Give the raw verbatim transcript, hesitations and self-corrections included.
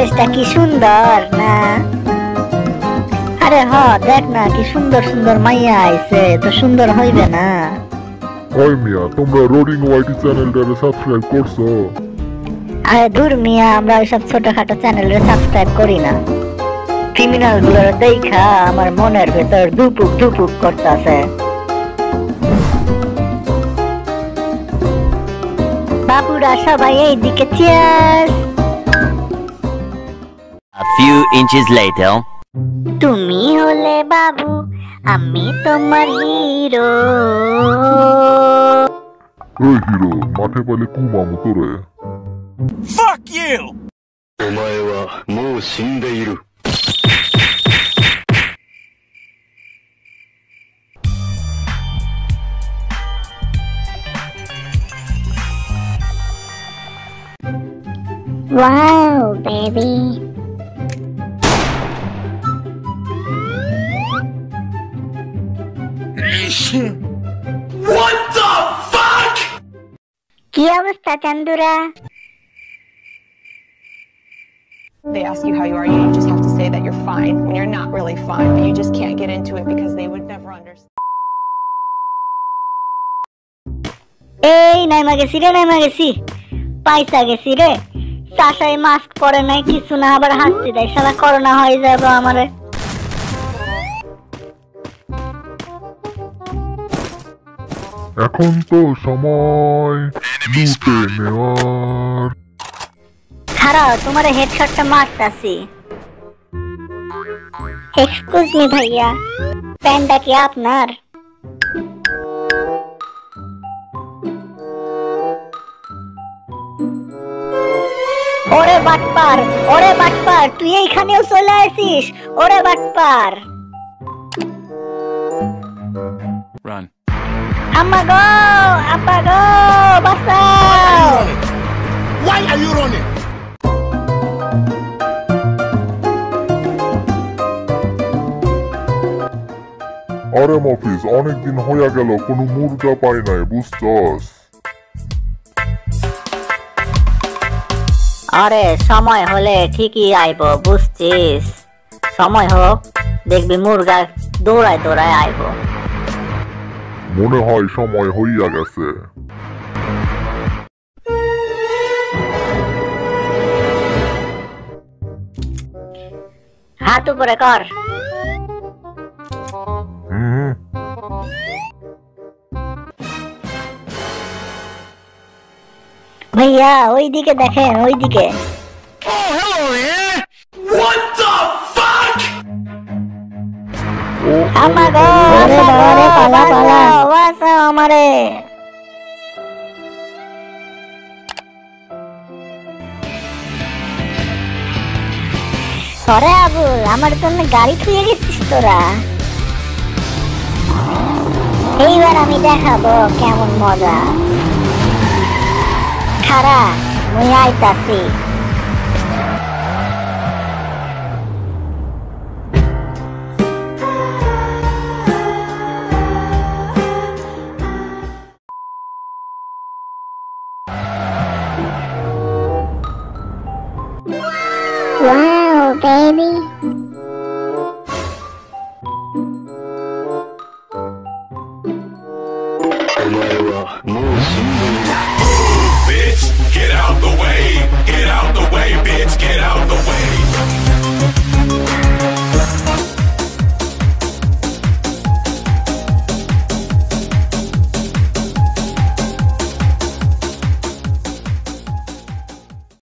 বেশটা কি সুন্দর না? আরে হ দেখ না কি সুন্দর সুন্দর মাইয়া আইছে, তো সুন্দর হইবে না? ওই মিয়া তোমরা রোডিং ওয়াইটি চ্যানেলটারে সাবস্ক্রাইব করছো? আরে দূর মিয়া, আমরা ওইসব ছোটখাটো চ্যানেলরে সাবস্ক্রাইব করি না। ক্রিমিনাল গুলোর দেখা আমার মনের ভেতর দুপুক দুপুক করতেছে। বাবুরা সবাই এই দিকে cheers. A few inches later. তুমি হলে বাবু, আমি তোমার হিরো। ওই হিরো মাঠে পালে কুমামু তোরে। Fuck you. ওমায়ে ওয়া মৌ শিন্দেইরু। Wow, baby. What the fuck? ¿Qué avasta Chandura? They ask you how you are, you just have to say that you're fine when you're not really fine, but you just can't get into it because they would never understand. Hey, naima gesi re, naima gesi. Paisa gesi re. চাষায় mask পরে নাই কিছু না, আবার হাসতে দেয়, সারা corona হয়ে যাবো আমারে। এখন তো সময় লুটে নেওয়ার। খারাপ তোমার হেডশটটা মারতাছি। এক্সকিউজ মি ভাইয়া, প্যান্টটা কি আপনার? ওরে বাটপার, ওরে বাটপার, তুই এইখানেও চলে আসিস? ওরে বাটপার রান। আম্মা গো, আব্বা গো, বাঁচাও। Why are you running? আরে মফিজ, অনেকদিন হইয়া গেল কোনো মুরগা পাই নাই, বুঝছস? আরে সময় হলে ঠিকই আইব, বুঝছিস? সময় হোক দেখবি মুরগা দৌড়ায় দৌড়ায় আইব। মনে হয় সময় হইয়া গেছে। হাত উপরে কর। ভাইয়া ওই দিকে দেখেন, ওই দিকে। সরে আবুল, আমার জন্য গাড়ি থুয়ে গেছিস তোরা। এইবার আমি দেখাবো কেমন মজা। খারা মুই আইতাছি। Wow, baby.